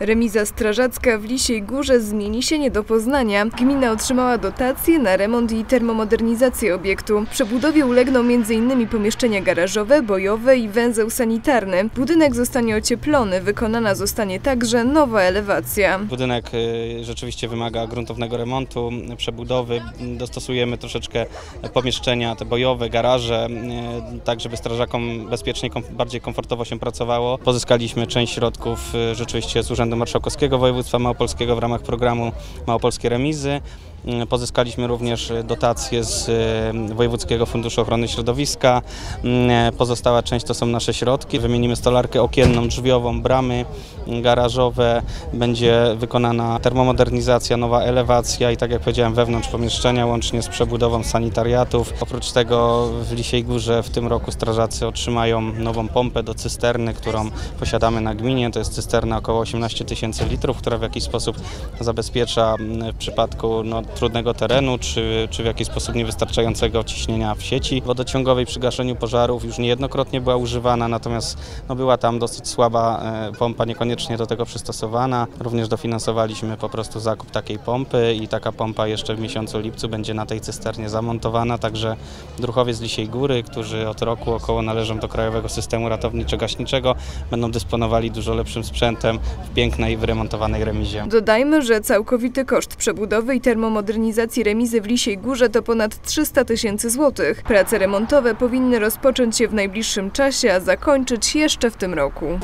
Remiza strażacka w Lisiej Górze zmieni się nie do poznania. Gmina otrzymała dotacje na remont i termomodernizację obiektu. Przebudowie ulegną m.in. pomieszczenia garażowe, bojowe i węzeł sanitarny. Budynek zostanie ocieplony, wykonana zostanie także nowa elewacja. Budynek rzeczywiście wymaga gruntownego remontu, przebudowy. Dostosujemy troszeczkę pomieszczenia te bojowe, garaże, tak żeby strażakom bezpiecznie, bardziej komfortowo się pracowało. Pozyskaliśmy część środków rzeczywiście z Urzędu Marszałkowskiego Województwa Małopolskiego w ramach programu Małopolskie Remizy. Pozyskaliśmy również dotacje z Wojewódzkiego Funduszu Ochrony Środowiska. Pozostała część to są nasze środki. Wymienimy stolarkę okienną, drzwiową, bramy garażowe. Będzie wykonana termomodernizacja, nowa elewacja i tak jak powiedziałem wewnątrz pomieszczenia łącznie z przebudową sanitariatów. Oprócz tego w Lisiej Górze w tym roku strażacy otrzymają nową pompę do cysterny, którą posiadamy na gminie. To jest cysterna około 18 000 litrów, która w jakiś sposób zabezpiecza w przypadku trudnego terenu, czy w jakiś sposób niewystarczającego ciśnienia w sieci wodociągowej przy gaszeniu pożarów już niejednokrotnie była używana, natomiast była tam dosyć słaba pompa, niekoniecznie do tego przystosowana. Również dofinansowaliśmy po prostu zakup takiej pompy i taka pompa jeszcze w miesiącu lipcu będzie na tej cysternie zamontowana, także druhowie z Lisiej Góry, którzy od roku około należą do Krajowego Systemu Ratowniczo-Gaśniczego, będą dysponowali dużo lepszym sprzętem w pięknej, wyremontowanej remizie. Dodajmy, że całkowity koszt przebudowy i termomodernizacji remizy w Lisiej Górze to ponad 300 000 złotych. Prace remontowe powinny rozpocząć się w najbliższym czasie, a zakończyć jeszcze w tym roku.